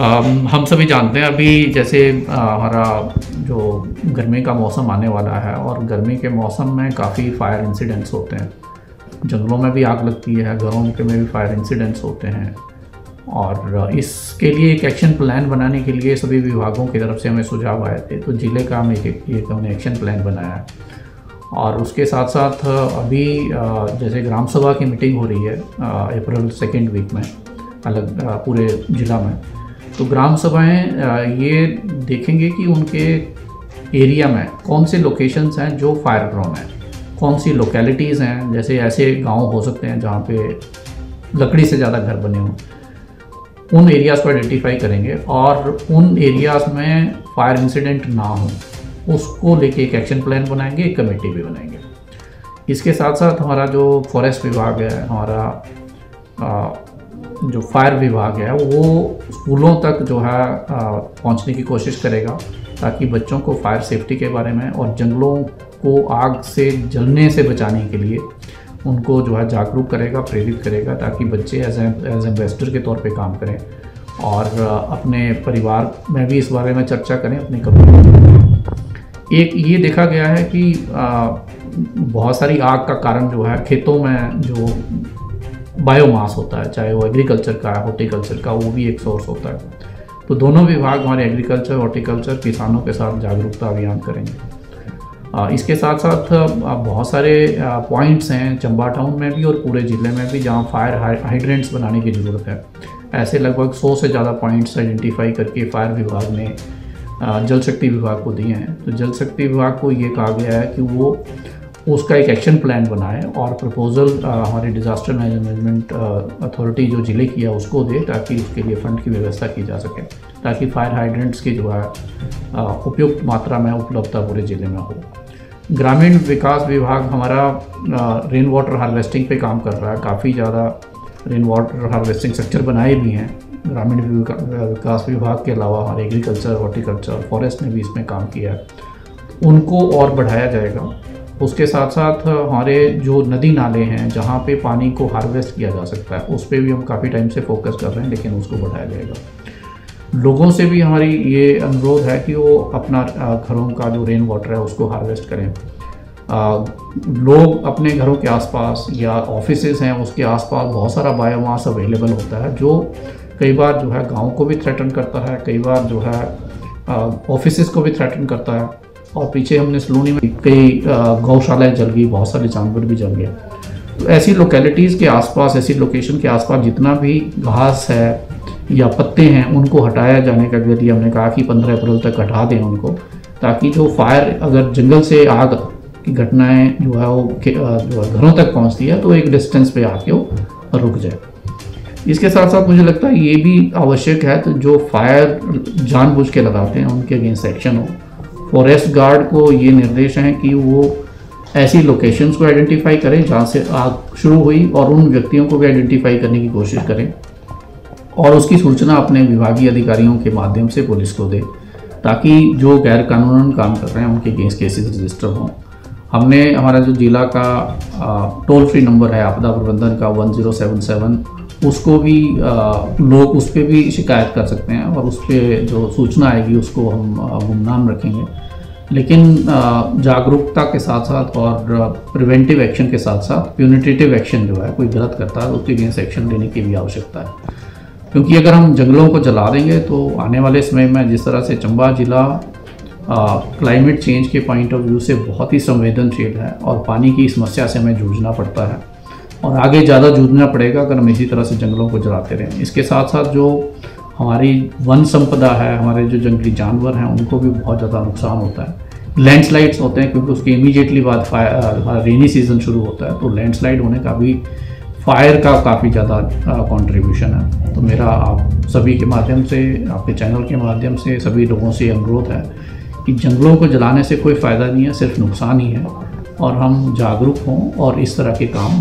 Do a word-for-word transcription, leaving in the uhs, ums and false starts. हम सभी जानते हैं अभी जैसे हमारा जो गर्मी का मौसम आने वाला है और गर्मी के मौसम में काफ़ी फायर इंसिडेंट्स होते हैं, जंगलों में भी आग लगती है, घरों के में भी फायर इंसिडेंट्स होते हैं। और इसके लिए एक एक्शन प्लान बनाने के लिए सभी विभागों की तरफ से हमें सुझाव आए थे, तो ज़िले का हम एक हमने एक्शन प्लान बनाया है। और उसके साथ साथ अभी जैसे ग्राम सभा की मीटिंग हो रही है अप्रैल सेकेंड वीक में अलग पूरे ज़िला में, तो ग्राम सभाएं ये देखेंगे कि उनके एरिया में कौन से लोकेशंस हैं जो फायर प्रोन हैं, कौन सी लोकेलिटीज़ हैं। जैसे ऐसे गांव हो सकते हैं जहाँ पे लकड़ी से ज़्यादा घर बने हों, उन एरियाज़ को आइडेंटिफाई करेंगे और उन एरियाज़ में फायर इंसिडेंट ना हो उसको लेके एक एक्शन प्लान बनाएंगे, एक कमेटी भी बनाएंगे। इसके साथ साथ हमारा जो फॉरेस्ट विभाग है, हमारा आ, जो फायर विभाग है वो स्कूलों तक जो है पहुंचने की कोशिश करेगा ताकि बच्चों को फायर सेफ्टी के बारे में और जंगलों को आग से जलने से बचाने के लिए उनको जो है जागरूक करेगा, प्रेरित करेगा, ताकि बच्चे एज एज एम्बेसडर के तौर पे काम करें और अपने परिवार में भी इस बारे में चर्चा करें, अपनी कम्युनिटी। एक ये देखा गया है कि बहुत सारी आग का कारण जो है खेतों में जो बायोमास होता है, चाहे वो एग्रीकल्चर का है, हॉर्टिकल्चर का, वो भी एक सोर्स होता है। तो दोनों विभाग हमारे एग्रीकल्चर, हॉर्टिकल्चर, किसानों के साथ जागरूकता अभियान करेंगे। इसके साथ साथ बहुत सारे पॉइंट्स हैं चंबा टाउन में भी और पूरे ज़िले में भी जहाँ फायर हाइड्रेंट्स बनाने की ज़रूरत है। ऐसे लगभग सौ से ज़्यादा पॉइंट्स आइडेंटिफाई करके फायर विभाग ने जल शक्ति विभाग को दिए हैं। तो जल शक्ति विभाग को ये कहा गया है कि वो उसका एक एक्शन प्लान बनाए और प्रपोजल हमारी डिज़ास्टर मैनेजमेंट अथॉरिटी जो ज़िले की है उसको दे ताकि उसके लिए फ़ंड की व्यवस्था की जा सके, ताकि फायर हाइड्रेंट्स की जो है उपयुक्त मात्रा में उपलब्धता पूरे ज़िले में हो। ग्रामीण विकास विभाग हमारा रेन वाटर हार्वेस्टिंग पे काम कर रहा है, काफ़ी ज़्यादा रेन वाटर हार्वेस्टिंग स्ट्रक्चर बनाए भी हैं। ग्रामीण विकास विभाग के अलावा हमारे एग्रीकल्चर, हॉर्टिकल्चर, फॉरेस्ट ने भी इसमें काम किया है, उनको और बढ़ाया जाएगा। उसके साथ साथ हमारे जो नदी नाले हैं जहाँ पे पानी को हार्वेस्ट किया जा सकता है उस पर भी हम काफ़ी टाइम से फोकस कर रहे हैं, लेकिन उसको बढ़ाया जाएगा। लोगों से भी हमारी ये अनुरोध है कि वो अपना घरों का जो रेन वाटर है उसको हार्वेस्ट करें। आ, लोग अपने घरों के आसपास या ऑफिसेज हैं उसके आसपास बहुत सारा बायोमास अवेलेबल होता है जो कई बार जो है गाँव को भी थ्रेटन करता है, कई बार जो है ऑफिसेज को भी थ्रेटन करता है। और पीछे हमने सलोनी में कई गौशालाएँ जल गई, बहुत सारे जानवर भी जल गए। तो ऐसी लोकेलिटीज़ के आसपास, ऐसी लोकेशन के आसपास जितना भी घास है या पत्ते हैं उनको हटाया जाने का यदि हमने कहा कि पंद्रह अप्रैल तक हटा दें उनको, ताकि जो फायर अगर जंगल से आग की घटनाएं जो है वो जो है घरों तक पहुंचती है तो एक डिस्टेंस पे आके वो रुक जाए। इसके साथ साथ मुझे लगता है ये भी आवश्यक है तो जो फायर जानबूझ के लगाते हैं उनके अगेंस्ट एक्शन हो। फॉरेस्ट गार्ड को ये निर्देश हैं कि वो ऐसी लोकेशंस को आइडेंटिफाई करें जहाँ से आग शुरू हुई और उन व्यक्तियों को भी आइडेंटिफाई करने की कोशिश करें और उसकी सूचना अपने विभागीय अधिकारियों के माध्यम से पुलिस को दें, ताकि जो गैर कानूनन काम कर रहे हैं उनके अगेंस्ट केसेस रजिस्टर हों। हमने हमारा जो जिला का टोल फ्री नंबर है आपदा प्रबंधन का वन ज़ीरो सेवन सेवन, उसको भी लोग उस पर भी शिकायत कर सकते हैं और उस पर जो सूचना आएगी उसको हम गुमनाम रखेंगे, लेकिन जागरूकता के साथ साथ और प्रिवेंटिव एक्शन के साथ साथ प्यूनिटेटिव एक्शन जो है कोई गलत करता है उसके अगेंस्ट एक्शन लेने की भी आवश्यकता है। क्योंकि अगर हम जंगलों को जला देंगे तो आने वाले समय में जिस तरह से चंबा ज़िला क्लाइमेट चेंज के पॉइंट ऑफ व्यू से बहुत ही संवेदनशील है और पानी की समस्या से हमें जूझना पड़ता है और आगे ज़्यादा जूझना पड़ेगा अगर हम इसी तरह से जंगलों को जलाते रहें। इसके साथ साथ जो हमारी वन संपदा है, हमारे जो जंगली जानवर हैं उनको भी बहुत ज़्यादा नुकसान होता है। लैंडस्लाइड्स होते हैं क्योंकि उसके इमीडिएटली बाद फायर रेनी सीज़न शुरू होता है, तो लैंडस्लाइड होने का भी फायर का काफ़ी ज़्यादा कंट्रीब्यूशन है। तो मेरा आप सभी के माध्यम से, आपके चैनल के माध्यम से सभी लोगों से अनुरोध है कि जंगलों को जलाने से कोई फ़ायदा नहीं है, सिर्फ नुकसान ही है और हम जागरूक हों और इस तरह के काम